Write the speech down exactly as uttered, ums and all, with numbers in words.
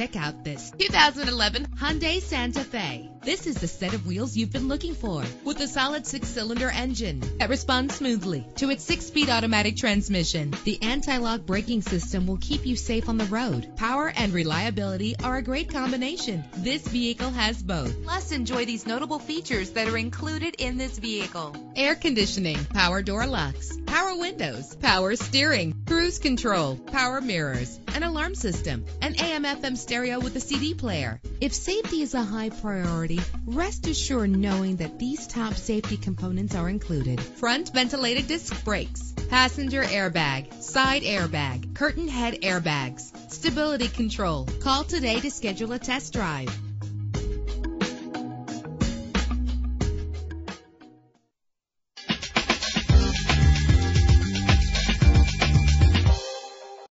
check out this two thousand eleven Hyundai Santa Fe. This is the set of wheels you've been looking for, with a solid six-cylinder engine that responds smoothly to its six-speed automatic transmission. The anti-lock braking system will keep you safe on the road. Power and reliability are a great combination. This vehicle has both. Plus, enjoy these notable features that are included in this vehicle: air conditioning, power door locks, power windows, power steering, cruise control, power mirrors, an alarm system, an A M F M stereo with a C D player. If safety is a high priority, rest assured knowing that these top safety components are included: front ventilated disc brakes, passenger airbag, side airbag, curtain head airbags, stability control. Call today to schedule a test drive.